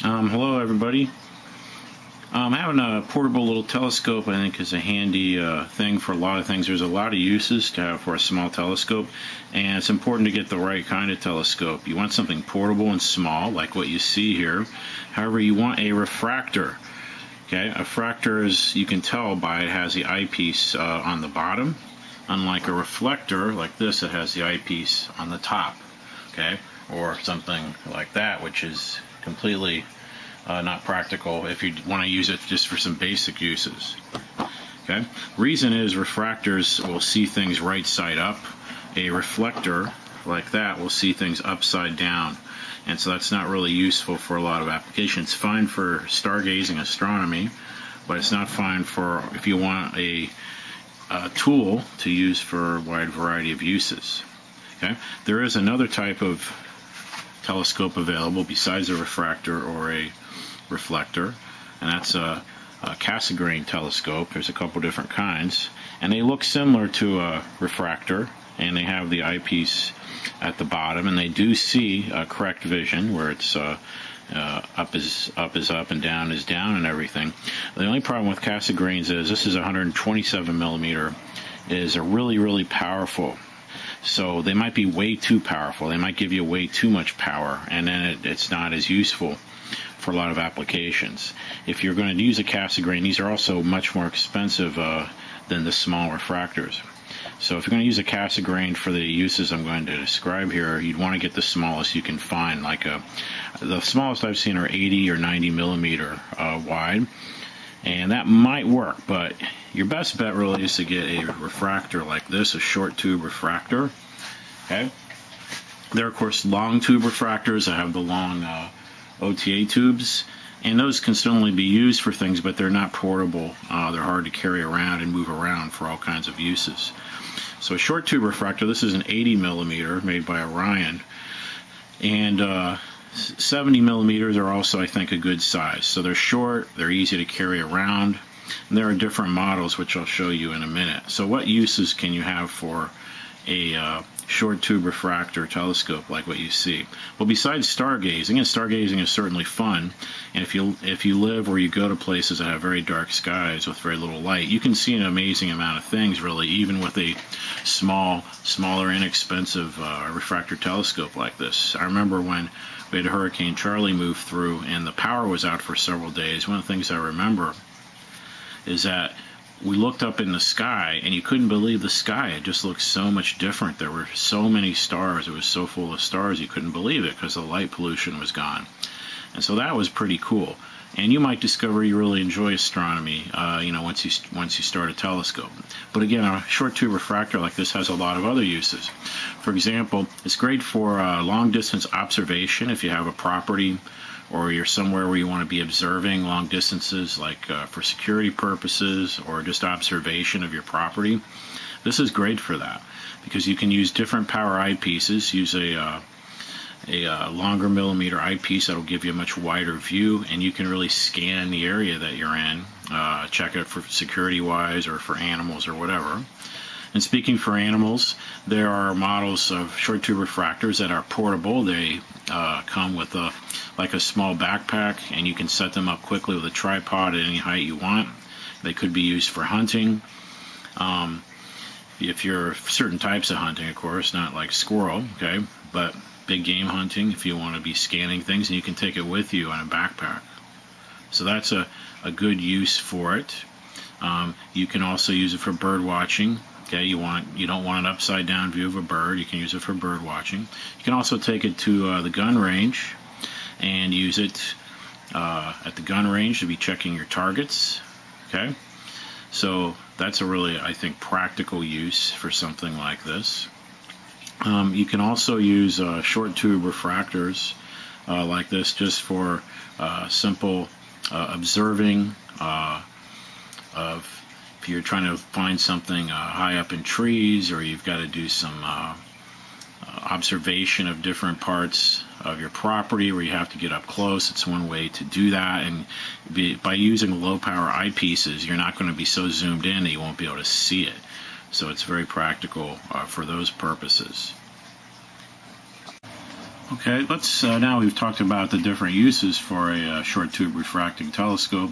Hello everybody. Having a portable little telescope, I think, is a handy thing for a lot of things. There's a lot of uses to have for a small telescope, and it's important to get the right kind of telescope. You want something portable and small, like what you see here. However, you want a refractor. Okay, a refractor, as you can tell by it, has the eyepiece on the bottom, unlike a reflector like this, it has the eyepiece on the top. Okay, or something like that, which is completely not practical if you want to use it just for some basic uses. Okay, reason is refractors will see things right side up. A reflector like that will see things upside down, and so that's not really useful for a lot of applications. It's fine for stargazing astronomy, but it's not fine for if you want a tool to use for a wide variety of uses. Okay, there is another type of telescope available besides a refractor or a reflector, and that's a Cassegrain telescope. There's a couple different kinds, and they look similar to a refractor, and they have the eyepiece at the bottom, and they do see correct vision, where it's up is up and down is down and everything. The only problem with Cassegrains is this is 127 millimeter, is a really powerful. So they might be way too powerful. They might give you way too much power, and then it's not as useful for a lot of applications. If you're going to use a Cassegrain, these are also much more expensive than the small refractors. So if you're going to use a Cassegrain for the uses I'm going to describe here, you'd want to get the smallest you can find. Like the smallest I've seen are 80 or 90 millimeter wide, and that might work, but your best bet really is to get a refractor like this, a short tube refractor. Okay, there are of course long tube refractors. I have the long OTA tubes, and those can certainly be used for things, but they're not portable. They're hard to carry around and move around for all kinds of uses. So a short tube refractor, this is an 80 millimeter made by Orion, and 70 millimeters are also, I think, a good size. So they're short, they're easy to carry around, and there are different models which I'll show you in a minute. So what uses can you have for a short tube refractor telescope like what you see? Well, besides stargazing, and stargazing is certainly fun, and if you live or you go to places that have very dark skies with very little light, you can see an amazing amount of things really, even with a smaller, inexpensive refractor telescope like this. I remember when we had Hurricane Charlie move through and the power was out for several days. One of the things I remember is that we looked up in the sky, and you couldn't believe the sky. It just looked so much different. There were so many stars. It was so full of stars you couldn't believe it, because the light pollution was gone. And so that was pretty cool. And you might discover you really enjoy astronomy, you know, once you start a telescope. But again, a short tube refractor like this has a lot of other uses. For example, it's great for long distance observation. If you have a property, or you're somewhere where you want to be observing long distances, like for security purposes or just observation of your property, this is great for that, because you can use different power eyepieces. Use a longer millimeter eyepiece that'll give you a much wider view, and you can really scan the area that you're in, check it for security wise or for animals or whatever. And speaking for animals, there are models of short tube refractors that are portable. They come with like a small backpack, and you can set them up quickly with a tripod at any height you want. They could be used for hunting, if you're certain types of hunting, of course, not like squirrel, okay, but big game hunting, if you want to be scanning things, and you can take it with you on a backpack. So that's a good use for it. You can also use it for bird watching. Okay, you don't want an upside down view of a bird. You can use it for bird watching. You can also take it to the gun range and use it at the gun range to be checking your targets. Okay, so that's a really, I think, practical use for something like this. You can also use short tube refractors like this just for simple observing of. If you're trying to find something high up in trees, or you've got to do some observation of different parts of your property where you have to get up close, it's one way to do that. And by using low power eyepieces, you're not going to be so zoomed in that you won't be able to see it. So it's very practical for those purposes. Okay, let's now we've talked about the different uses for a short tube refracting telescope.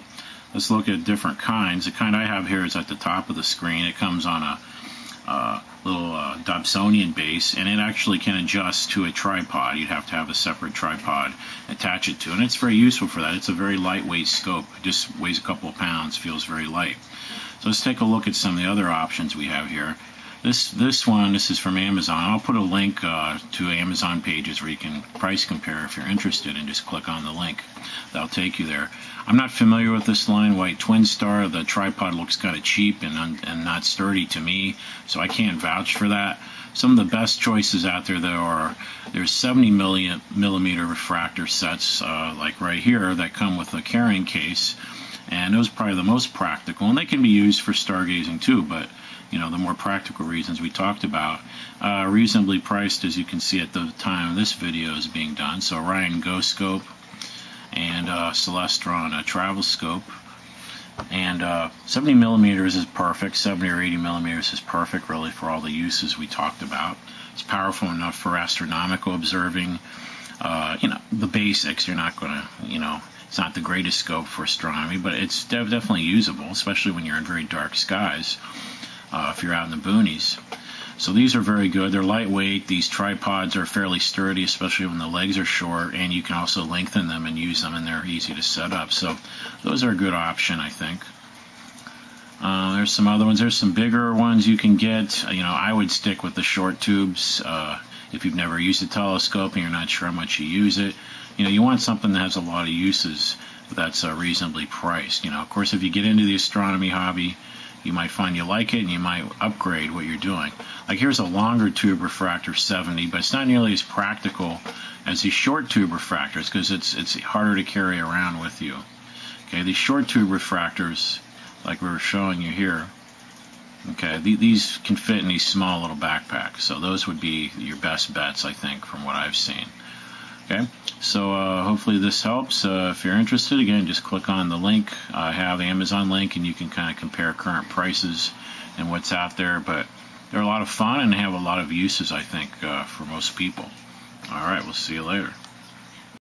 Let's look at different kinds. The kind I have here is at the top of the screen. It comes on a little Dobsonian base, and it actually can adjust to a tripod. You'd have to have a separate tripod attach it to, and it's very useful for that. It's a very lightweight scope. It just weighs a couple of pounds, feels very light. So let's take a look at some of the other options we have here. This one is from Amazon. I'll put a link to Amazon pages where you can price compare if you're interested, and just click on the link. That'll take you there. I'm not familiar with this line, White Twin Star. The tripod looks kind of cheap and not sturdy to me, so I can't vouch for that. Some of the best choices out there, though, are there's 70mm refractor sets like right here that come with a carrying case, and those are probably the most practical, and they can be used for stargazing too, but you know, the more practical reasons we talked about, reasonably priced, as you can see at the time this video is being done. So Orion GoScope and Celestron Travel Scope, and 70mm is perfect. 70 or 80 millimeters is perfect, really, for all the uses we talked about. It's powerful enough for astronomical observing. You know, the basics. You're not going to, you know, it's not the greatest scope for astronomy, but it's definitely usable, especially when you're in very dark skies. If you're out in the boonies. So these are very good. They're lightweight. These tripods are fairly sturdy, especially when the legs are short, and you can also lengthen them and use them, and they're easy to set up. So those are a good option, I think. There's some other ones. There's some bigger ones you can get. You know, I would stick with the short tubes. If you've never used a telescope and you're not sure how much you use it, you know, you want something that has a lot of uses that's reasonably priced. You know, of course, if you get into the astronomy hobby, you might find you like it, and you might upgrade what you're doing. Like here's a longer tube refractor 70, but it's not nearly as practical as these short tube refractors because it's harder to carry around with you. Okay, these short tube refractors, like we were showing you here, okay, these can fit in these small little backpacks. So those would be your best bets, I think, from what I've seen. Okay, so hopefully this helps. If you're interested, again, just click on the link. I have the Amazon link, and you can kind of compare current prices and what's out there. But they're a lot of fun and have a lot of uses, I think, for most people. All right, we'll see you later.